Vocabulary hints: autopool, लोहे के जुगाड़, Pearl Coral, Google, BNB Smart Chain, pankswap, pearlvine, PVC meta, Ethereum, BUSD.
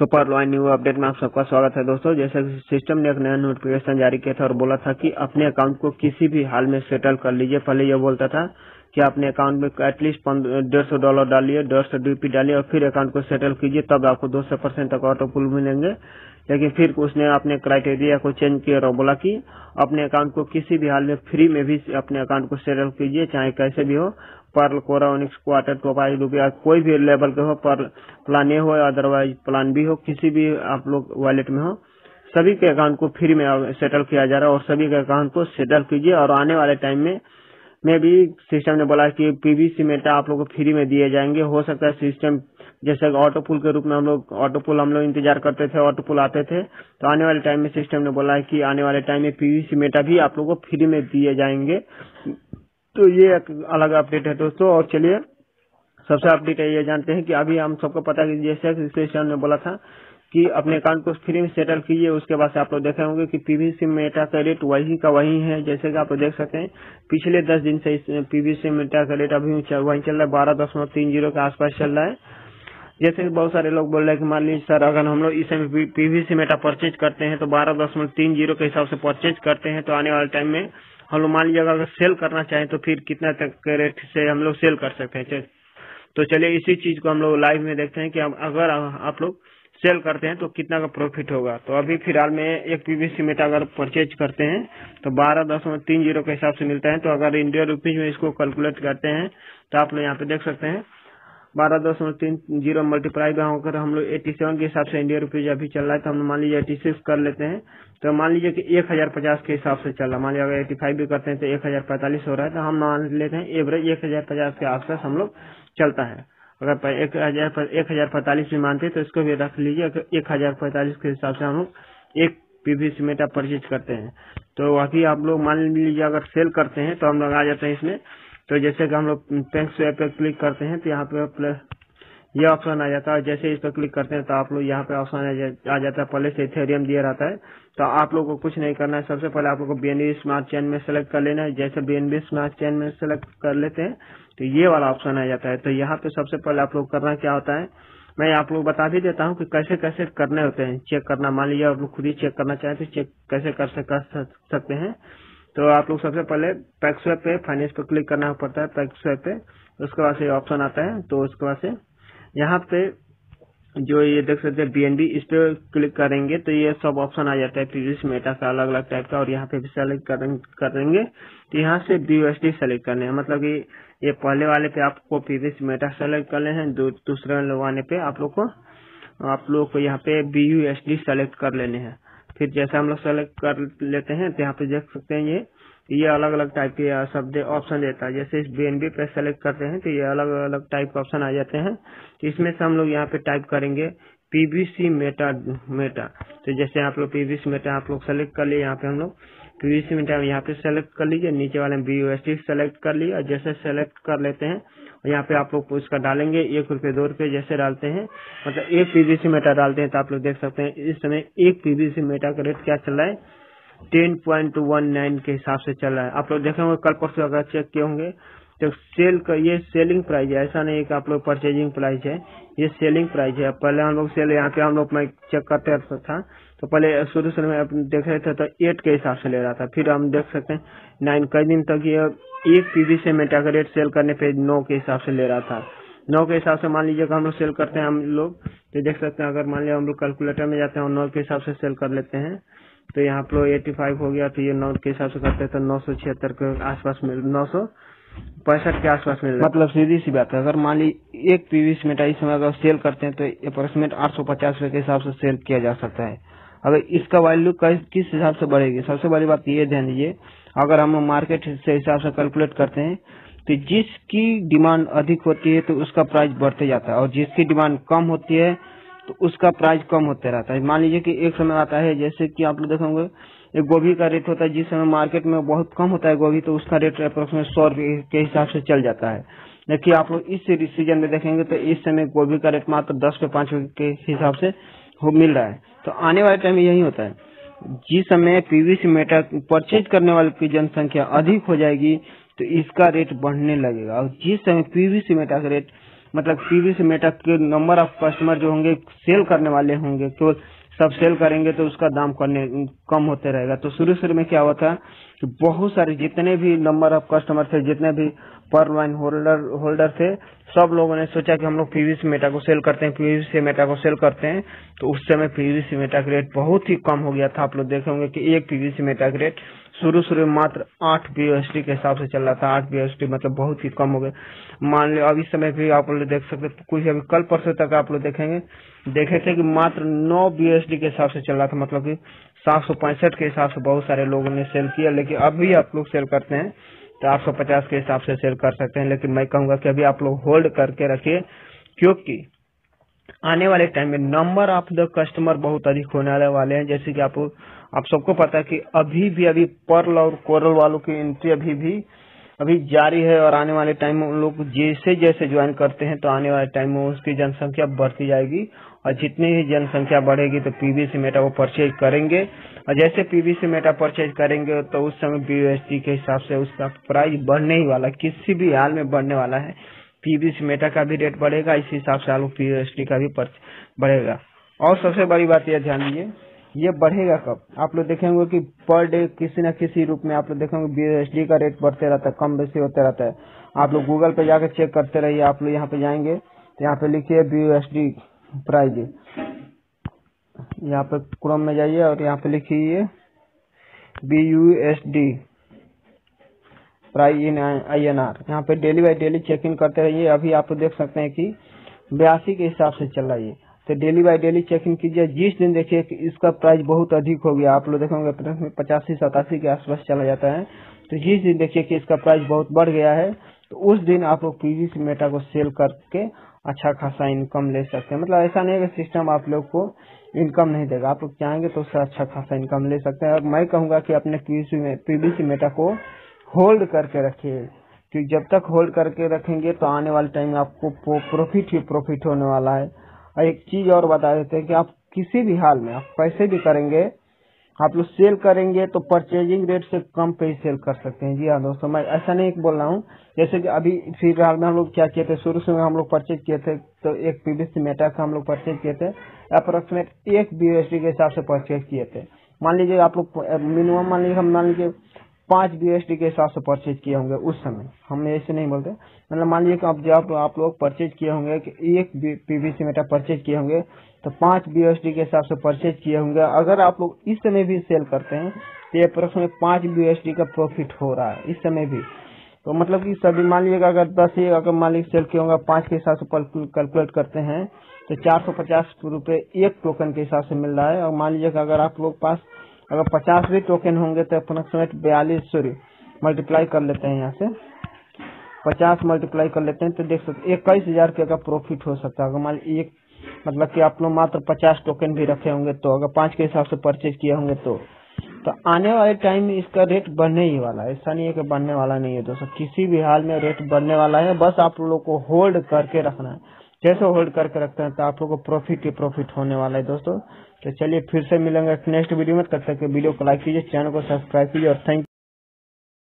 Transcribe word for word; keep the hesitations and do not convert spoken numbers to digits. तो पर्लवाइन new update में आप सबका स्वागत है दोस्तों। जैसे कि सिस्टम ने एक नया नोटिफिकेशन जारी किया था और बोला था कि अपने अकाउंट को किसी भी हाल में सेटल कर लीजिए। पहले यह बोलता था कि अपने अकाउंट में एटलीस्ट डेढ़ सौ डॉलर डालिए, डेढ़ सौ डीपी डालिए और फिर अकाउंट को सेटल कीजिए, तब आपको दो सौ परसेंट तक ऑटो पुल मिलेंगे। लेकिन फिर उसने अपने क्राइटेरिया को चेंज किया और बोला कि अपने अकाउंट को किसी भी हाल में फ्री में भी अपने अकाउंट को सेटल कीजिए, चाहे कैसे भी हो। पर्ल कोरा ओनिक्स क्वार्टर टोपाई रुपया कोई भी लेवल के हो, पर प्लान ए हो अदरवाइज प्लान बी हो, किसी भी आप लोग वॉलेट में हो, सभी के अकाउंट को फ्री में सेटल किया जा रहा है और सभी के अकाउंट को सेटल कीजिए। और आने वाले टाइम में में भी सिस्टम ने बोला कि पीवीसी मेटा आप लोगों को फ्री में दिए जाएंगे। हो सकता है सिस्टम जैसे ऑटो पुल के रूप में हम लोग ऑटो पुल हम लोग इंतजार करते थे, ऑटो पुल आते थे, तो आने वाले टाइम में सिस्टम ने बोला है कि आने वाले टाइम में पीवीसी मेटा भी आप लोगों को फ्री में दिए जाएंगे। तो ये एक अलग अपडेट है दोस्तों। और चलिए सबसे अपडेट है ये जानते हैं कि अभी हम सबको पता है कि जैसे सिस्टम ने बोला था कि अपने अकाउंट को फ्री में सेटल कीजिए, उसके बाद से आप लोग देखे होंगे कि पीवीसी मेटा का रेट वही का वही है। जैसे कि आप लोग देख सकते हैं पिछले दस दिन से पीवीसी मेटा का रेट अभी वही चल रहा है, बारह दशमलव तीन जीरो के आसपास चल रहा है। जैसे बहुत सारे लोग बोल रहे हैं कि मान लीजिए सर अगर हम लोग इस समय पीवीसी मेटा परचेज करते हैं तो बारह दशमलव तीन जीरो के हिसाब से परचेज करते हैं, तो आने वाले टाइम में हम लोग मान लीजिए अगर सेल करना चाहें तो फिर कितना तक के रेट से हम लोग सेल कर सकते हैं। तो चलिए इसी चीज को हम लोग लाइव में देखते हैं कि अगर आप लोग सेल करते हैं तो कितना का प्रॉफिट होगा। तो अभी फिलहाल में एक पीवीसी मेटा अगर परचेज करते हैं तो बारह दशमलव तीन जीरो के हिसाब से मिलता है। तो अगर इंडियन रुपीज में इसको कैलकुलेट करते हैं तो आप लोग यहाँ पे देख सकते हैं बारह दशमलव तीन जीरो मल्टीप्लाई होकर हम लोग एट्टी सेवन के हिसाब से इंडियन रुपीज अभी चल रहा है, तो हम मान लीजिए एट्टी सिक्स कर लेते हैं तो मान लीजिए कि एक हजार पचास के हिसाब से चल रहा है। मान लीजिए अगर एट्टी फाइव भी करते हैं तो एक हजार पैंतालीस हो रहा है, तो हम मान लेते हैं एवरेज एक हजार पचास के आसपास हम लोग चलता है। अगर एक हजार एक हजार पैंतालीस भी मानते हैं तो इसको भी रख लीजिए, एक हजार पैंतालीस के हिसाब से हम लोग एक पीवीसी मेटा परचेज करते हैं। तो अभी आप लोग मान लीजिए अगर सेल करते हैं तो हम लोग आ जाते हैं इसमें। तो जैसे कि हम लोग पैंक्सवैप पे क्लिक करते हैं तो यहाँ पे ये ऑप्शन आ जाता है, जैसे इस पर क्लिक करते हैं तो आप लोग यहाँ पे ऑप्शन आ जाता है, पहले से इथेरियम दिया रहता है। तो आप लोगों को कुछ नहीं करना है, सबसे पहले आप लोगों को बीएनबी स्मार्ट चेन में सेलेक्ट कर लेना है। जैसे बीएनबी स्मार्ट चेन में सेलेक्ट कर लेते हैं तो ये वाला ऑप्शन आ जाता है। तो यहाँ पे सबसे पहले आप लोग करना क्या होता है, मैं आप लोग बता भी देता हूँ कि कैसे कैसे करने होते हैं चेक करना। मान लीजिए आप लोग खुद ही चेक करना चाहें तो चेक कैसे कैसे कर सकते हैं। तो आप लोग सबसे पहले पैंक्सवैप पे फाइनेंस पे क्लिक करना पड़ता है, पैंक्सवैप पे उसके बाद से ऑप्शन आता है। तो उसके बाद से यहाँ पे जो ये देख सकते हैं बीएनबी, इस पे क्लिक करेंगे तो ये सब ऑप्शन आ जाता है पीवीसी मेटा का अलग अलग टाइप का। और यहाँ पे भी सेलेक्ट करेंगे तो यहाँ से बीयूएसडी सेलेक्ट करने हैं, मतलब कि ये पहले वाले पे आपको पीवीसी मेटा सेलेक्ट करने हैं, दूसरे वाले पे आप लोग को आप लोग को यहाँ पे बीयूएसडी सेलेक्ट कर लेने हैं। फिर जैसे हम लोग सेलेक्ट कर लेते हैं तो यहाँ पे देख सकते हैं ये ये अलग अलग टाइप के सब ऑप्शन देता है। जैसे इस बीएनबी पे सेलेक्ट करते हैं तो ये अलग अलग टाइप के ऑप्शन आ जाते हैं। तो इसमें से हम लोग यहाँ पे टाइप करेंगे पीवीसी मेटा मेटा तो जैसे आप लोग पीवीसी मेटा आप लोग सेलेक्ट कर लिए, यहाँ पे हम लोग पीवीसी मेटा यहाँ पे सेलेक्ट कर लीजिए, नीचे वाले में बीयूएसडी सेलेक्ट कर लिए। और जैसे सेलेक्ट कर लेते हैं यहाँ पे आप लोग उसका डालेंगे एक रुपये दो रुपये जैसे डालते हैं, मतलब एक पीवीसी मेटा डालते हैं तो आप लोग देख सकते हैं इस समय एक पीवीसी मेटा का रेट क्या चल रहा है, टेन पॉइंट वन नाइन के हिसाब से चल रहा है। आप लोग देखेंगे कल परसों अगर चेक किए होंगे तो सेल का ये सेलिंग प्राइस है, ऐसा नहीं कि आप लोग परचेजिंग प्राइस है, ये सेलिंग प्राइस है। पहले हम लोग सेल यहाँ पे हम लोग मैं चेक करते था तो पहले शुरू शुरू में देख रहे थे तो एट के हिसाब से ले रहा था, फिर हम देख सकते हैं नाइन। कई दिन तक ये एक पीवीसी मेटा का रेट सेल करने पे नौ के हिसाब से ले रहा था, नौ के हिसाब से मान लीजिए हम लोग सेल करते हैं हम लोग तो देख सकते हैं। अगर मान लीजिए हम लोग कैलकुलेटर में जाते हैं और नौ के हिसाब से सेल कर लेते हैं तो यहाँ पर एट्टी फाइव हो गया, तो ये नौ के हिसाब से करते हैं तो नौ सौ छिहत्तर के आसपास मिल नौ सौ पैंसठ के आसपास मिल रहा है। मतलब सीधी सी बात है, अगर मान लीजिए एक पीवीसी मेटा इस समय अगर सेल करते हैं तो अप्रोक्सीमेट आठ सौ पचास के हिसाब से सेल किया जा सकता है। अगर इसका वैल्यू किस हिसाब से बढ़ेगी, सबसे बड़ी बात ये ध्यान दीजिए, अगर हम मार्केट से हिसाब से कैलकुलेट करते हैं तो जिसकी डिमांड अधिक होती है तो उसका प्राइस बढ़ते जाता है और जिसकी डिमांड कम होती है तो उसका प्राइस कम होते रहता है। मान लीजिए कि एक समय आता है जैसे कि आप लोग देखेंगे एक गोभी का रेट होता है, जिस समय मार्केट में बहुत कम होता है गोभी तो उसका रेट अप्रोक्सीमेट सौ रुपये के हिसाब से चल जाता है। देखिए आप लोग इस सीजन में देखेंगे तो इस समय गोभी का रेट मात्र दस पे पाँच के हिसाब से मिल रहा है। तो आने वाले टाइम में यही होता है, जिस समय पीवीसी मेटा परचेज करने वाले की जनसंख्या अधिक हो जाएगी तो इसका रेट बढ़ने लगेगा और जिस समय पीवीसी मेटा का रेट मतलब पीवीसी मेटा के नंबर ऑफ कस्टमर जो होंगे सेल करने वाले होंगे, केवल सब सेल करेंगे तो उसका दाम कम होते रहेगा। तो शुरू शुरू में क्या हुआ था कि बहुत सारे जितने भी नंबर ऑफ कस्टमर थे, जितने भी पर्लवाइन होल्डर होल्डर थे, सब लोगों ने सोचा कि हम लोग पीवीसी मेटा को सेल करते हैं, पीवीसी मेटा को सेल करते हैं। तो उस समय पीवीसी मेटा का रेट बहुत ही कम हो गया था। आप लोग देखे होंगे कि एक पीवीसी मेटा का रेट शुरू शुरू में मात्र आठ बीएसडी के हिसाब से चल रहा था। आठ बीएसडी मतलब बहुत ही कम हो गए। मान लो अभी समय भी आप लोग देख सकते हैं, कुछ अभी कल परसों तक आप लोग देखेंगे देखे थे कि मात्र नौ बीएसडी के हिसाब से चल रहा था, मतलब कि सात सौ पैंसठ के हिसाब से बहुत सारे लोगों ने सेल किया। लेकिन अभी आप लोग सेल करते हैं तो आठ सौ पचास के हिसाब से सेल कर सकते हैं, लेकिन मैं कहूंगा कि अभी आप लोग होल्ड करके रखिए, क्योंकि आने वाले टाइम में नंबर ऑफ द कस्टमर बहुत अधिक होने वाले हैं। जैसे कि आप आप सबको पता है कि अभी भी अभी पर्ल और कोरल वालों की एंट्री अभी भी अभी जारी है, और आने वाले टाइम में उन लोग जैसे जैसे ज्वाइन करते हैं तो आने वाले टाइम में उसकी जनसंख्या बढ़ती जाएगी, और जितनी ही जनसंख्या बढ़ेगी तो पीवीसी मेटा वो परचेज करेंगे, और जैसे पीवीसी मेटा परचेज करेंगे तो उस समय बीयूएसडी के हिसाब से उसका प्राइस बढ़ने ही वाला, किसी भी हाल में बढ़ने वाला है। पीवीसी मेटा का भी रेट बढ़ेगा, इसी हिसाब से आलू पीवीएसडी का भी बढ़ेगा। और सबसे बड़ी बात यह ध्यान दीजिए, ये बढ़ेगा कब? आप लोग देखेंगे कि पर डे किसी न किसी रूप में आप लोग देखेंगे बीएसडी का रेट बढ़ते रहता है, कम बेसी होते रहता है। आप लोग गूगल पे जाकर चेक करते रहिए। आप लोग यहाँ पे जाएंगे तो यहाँ पे लिखिए बीएसडी प्राइस, यहाँ पे क्रोम में जाइए और यहाँ पे लिखिए BUSD price in I N R. यहाँ पे daily by daily check in करते रहिए। अभी आप लोग देख सकते हैं कि बयासी के हिसाब से चल रही है, तो daily by daily check in कीजिए। जिस दिन देखिए कि इसका प्राइस बहुत अधिक हो गया, आप लोग देखेंगे पचासी सतासी के आसपास चला जाता है, तो जिस दिन देखिए कि इसका प्राइस बहुत बढ़ गया है तो उस दिन आप लोग पीवीसी मेटा को सेल करके अच्छा खासा इनकम ले सकते हैं। मतलब ऐसा नहीं है कि सिस्टम आप लोग को इनकम नहीं देगा, आप लोग चाहेंगे तो उससे अच्छा खासा इनकम ले सकते हैं। और मैं कहूँगा कि अपने पीवीसी मेटा को होल्ड करके रखिए, क्योंकि जब तक होल्ड करके रखेंगे तो आने वाले टाइम में आपको प्रॉफिट ही प्रॉफिट होने वाला है। और एक चीज और बता देते हैं कि आप किसी भी हाल में आप पैसे भी करेंगे, आप लोग सेल करेंगे तो परचेजिंग रेट से कम पे ही सेल कर सकते हैं। जी हाँ दोस्तों, मैं ऐसा नहीं बोल रहा हूँ। जैसे कि अभी फिलहाल में हम लोग क्या किए थे, शुरू से हम लोग परचेज किए थे तो एक पीवीसी मेटा का हम लोग परचेज किए थे अप्रोक्सीमेट एक बीएसडी के हिसाब से परचेज किए थे। मान लीजिए आप लोग मिनिमम मान लीजिए हम मान लीजिए पाँच बीएसडी के हिसाब से परचेज किए होंगे उस समय, हम ऐसे नहीं बोलते, मतलब मान लीजिए कि आप जब आप लोग परचेज किए होंगे कि एक पीवीसी मेटा परचेज किए होंगे तो पाँच बीएसडी के हिसाब से परचेज किए होंगे। अगर आप लोग इस समय भी सेल करते हैं तो ये प्रोडक्ट में पाँच बीएसडी का प्रॉफिट हो रहा है इस समय भी। तो मतलब कि सभी मान लीजिएगा अगर दस ही अगर मान लीजिए सेल किए होंगे, पाँच के हिसाब से कैलकुलेट करते हैं तो चार सौ पचास रुपये एक टोकन के हिसाब से मिल रहा है। और मान लीजिएगा अगर आप लोग पास अगर पचास भी टोकन होंगे तो अप्रोक्सीमेट बयालीस सॉरी मल्टीप्लाई कर लेते हैं, यहाँ से पचास मल्टीप्लाई कर लेते हैं तो देख सकते इक्कीस हजार रुपये का प्रॉफिट हो सकता है। अगर मान लीजिए एक मतलब कि आप लोग मात्र पचास टोकन भी रखे होंगे तो अगर पाँच के हिसाब से परचेज किए होंगे तो तो आने वाले टाइम में इसका रेट बढ़ने ही वाला है। ऐसा नहीं है कि बढ़ने वाला नहीं है दोस्तों, किसी भी हाल में रेट बढ़ने वाला है, बस आप लोग को होल्ड करके रखना है। जैसे होल्ड करके रखते हैं तो आप लोग को प्रॉफिट ही प्रॉफिट होने वाला है दोस्तों। तो चलिए फिर से मिलेंगे नेक्स्ट वीडियो में, तब तक के वीडियो को लाइक कीजिए, चैनल को सब्सक्राइब कीजिए और थैंक